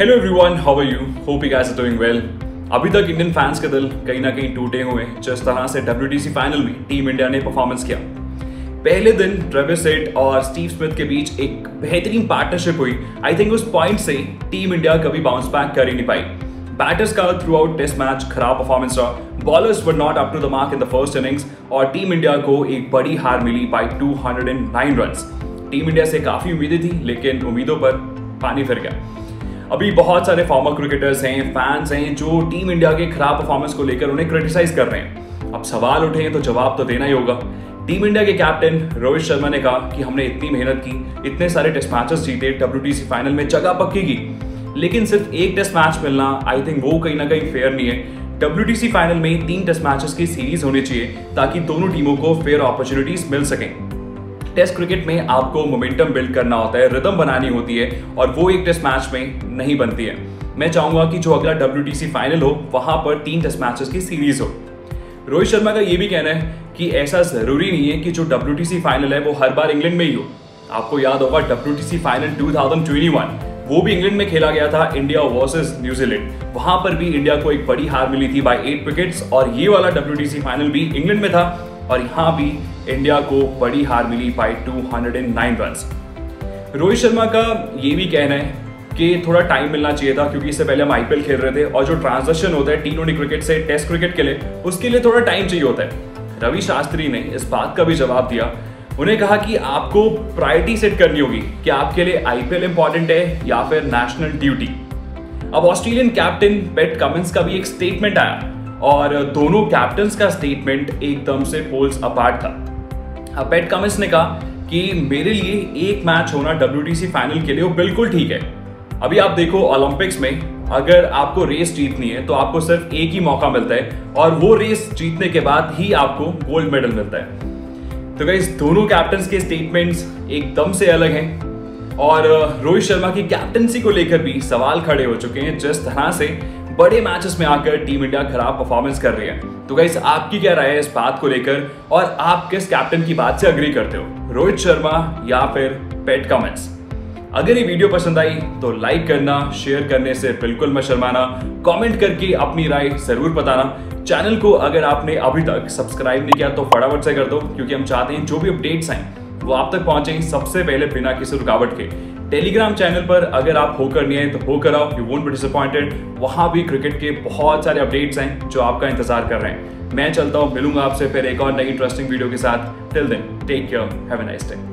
Hello everyone, how are you? Hope you guys are doing well. अभी तक Indian fans के दिल कहीं ना कहीं टूटे हुए हैं जिस तरह से WTC फाइनल में टीम इंडिया ने परफॉर्मेंस किया। पहले दिन ट्रेविस हेड और स्टीव स्मिथ के बीच एक बेहतरीन पार्टनरशिप हुई। आई थिंक उस पॉइंट से टीम इंडिया कभी बाउंस बैक कर ही नहीं पाई। बैटर्स का थ्रू आउट टेस्ट मैच खराब परफॉर्मेंस रहा। Bowlers were not up to the mark in the first innings और टीम इंडिया को एक बड़ी हार मिली बाई 209 रन्स। टीम इंडिया से काफ़ी उम्मीदें थी लेकिन उम्मीदों पर पानी फिर गया। अभी बहुत सारे फॉर्मर क्रिकेटर्स हैं, फैंस हैं जो टीम इंडिया के खराब परफॉर्मेंस को लेकर उन्हें क्रिटिसाइज कर रहे हैं। अब सवाल उठे तो जवाब तो देना ही होगा। टीम इंडिया के कैप्टन रोहित शर्मा ने कहा कि हमने इतनी मेहनत की, इतने सारे टेस्ट मैचेस जीते, WTC फाइनल में जगह पक्की की, लेकिन सिर्फ एक टेस्ट मैच मिलना आई थिंक वो कहीं ना कहीं फेयर नहीं है। WTC फाइनल में 3 टेस्ट मैचेस की सीरीज होनी चाहिए ताकि दोनों टीमों को फेयर अपॉर्चुनिटीज मिल सकें। टेस्ट क्रिकेट में आपको मोमेंटम बिल्ड करना होता है, रिदम बनानी होती है और वो एक टेस्ट मैच में नहीं बनती है। मैं चाहूंगा कि जो अगला WTC फाइनल हो वहां पर 3 टेस्ट मैचेस की सीरीज हो। रोहित शर्मा का ये भी कहना है कि ऐसा जरूरी नहीं है कि जो WTC फाइनल है वो हर बार इंग्लैंड में ही हो। आपको याद होगा WTC फाइनल 2021 वो भी इंग्लैंड में खेला गया था, इंडिया वर्सेज न्यूजीलैंड। वहां पर भी इंडिया को एक बड़ी हार मिली थी बाई 8 विकेट्स और ये वाला WTC फाइनल भी इंग्लैंड में था और यहाँ भी इंडिया को बड़ी हार मिली बाई 209 रन्स। रोहित शर्मा का ये भी कहना है कि थोड़ा टाइम मिलना चाहिए था क्योंकि इससे पहले हम IPL खेल रहे थे और जो ट्रांजिशन होता है T20 क्रिकेट से टेस्ट क्रिकेट के लिए, उसके लिए थोड़ा टाइम चाहिए होता है। रवि शास्त्री ने इस बात का भी जवाब दिया। उन्हें कहा कि आपको प्रायोरिटी सेट करनी होगी कि आपके लिए IPL इंपॉर्टेंट है या फिर नेशनल ड्यूटी। अब ऑस्ट्रेलियन कैप्टन पैट कमिंस का भी एक स्टेटमेंट आया और दोनों कैप्टन्स का स्टेटमेंट एकदम से पोल्स अपार्ट था। पैट कमिंस ने कहा कि मेरे लिए एक मैच होना WTC फाइनल के लिए वो बिल्कुल ठीक है। अभी आप देखो ओलंपिक्स में अगर आपको रेस जीतनी है तो आपको सिर्फ एक ही मौका मिलता है और वो रेस जीतने के बाद ही आपको गोल्ड मेडल मिलता है। तो गाइस दोनों कैप्टन्स के स्टेटमेंट्स एकदम से अलग हैं और रोहित शर्मा की कैप्टनसी को लेकर भी सवाल खड़े हो चुके हैं जिस तरह से बड़े मैचेस में आकर टीम इंडिया खराब परफॉर्मेंस कर रही है। तो गाइस आपकी क्या राय है इस बात को लेकर और आप किस कैप्टन की बात से अग्री करते हो, रोहित शर्मा या फिर पैट कमिंस? अगर ये वीडियो पसंद आई तो लाइक करना, शेयर करने से बिल्कुल मत शर्माना, कमेंट करके अपनी राय जरूर बताना। चैनल को अगर आपने अभी तक सब्सक्राइब नहीं किया तो फटाफट से कर दो क्योंकि हम चाहते हैं जो भी अपडेट्स आए वो आप तक पहुंचे सबसे पहले बिना किसी रुकावट के। टेलीग्राम चैनल पर अगर आप होकर नहीं आए तो होकर आओ, यू वोंट बी डिसअपॉइंटेड। वहां भी क्रिकेट के बहुत सारे अपडेट्स हैं जो आपका इंतजार कर रहे हैं। मैं चलता हूं, मिलूंगा आपसे फिर एक और नई इंटरेस्टिंग वीडियो के साथ। Till then take care, have a nice day.